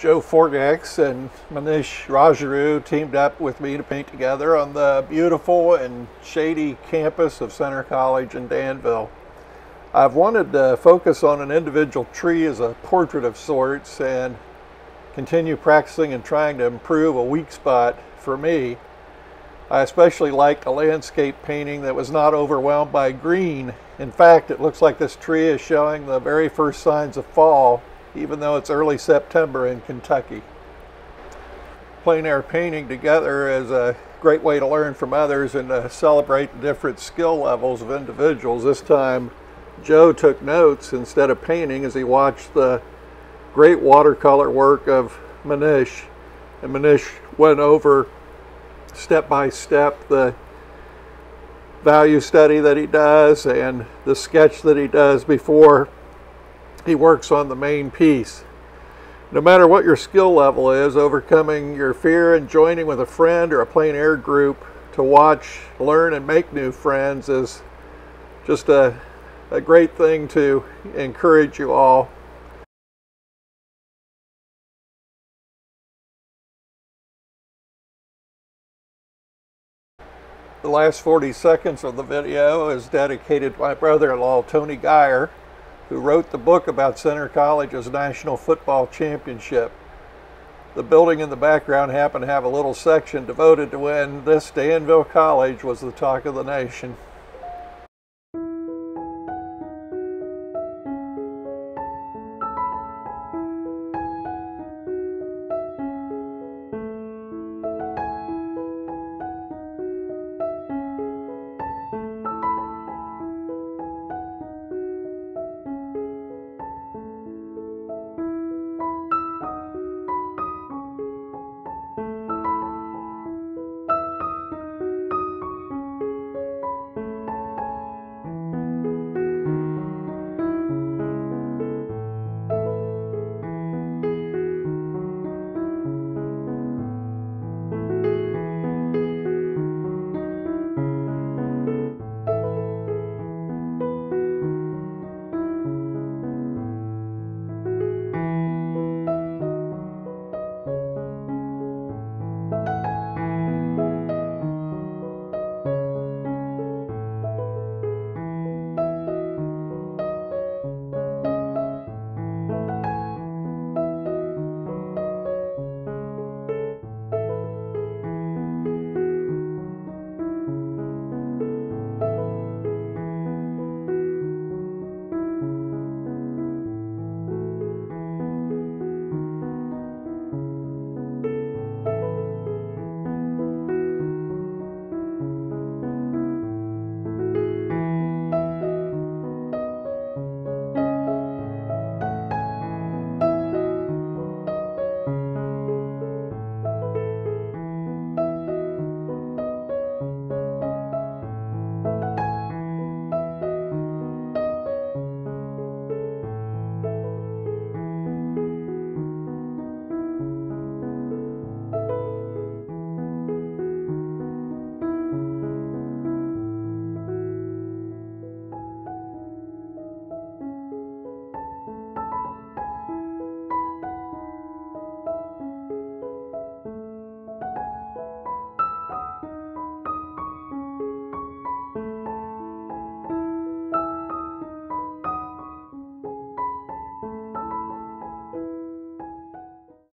Joe Forgacs and Manish Rajguru teamed up with me to paint together on the beautiful and shady campus of Centre College in Danville. I've wanted to focus on an individual tree as a portrait of sorts and continue practicing and trying to improve a weak spot for me. I especially liked a landscape painting that was not overwhelmed by green. In fact, it looks like this tree is showing the very first signs of fall, even though it's early September in Kentucky. Plein air painting together is a great way to learn from others and to celebrate the different skill levels of individuals. This time, Joe took notes instead of painting as he watched the great watercolor work of Manish. And Manish went over step by step the value study that he does and the sketch that he does before he works on the main piece. No matter what your skill level is, overcoming your fear and joining with a friend or a plein air group to watch, learn, and make new friends is just a great thing to encourage you all. The last 40 seconds of the video is dedicated to my brother-in-law, Tony Gaier, who wrote the book about Centre College's National Football Championship. The building in the background happened to have a little section devoted to when this Danville College was the talk of the nation.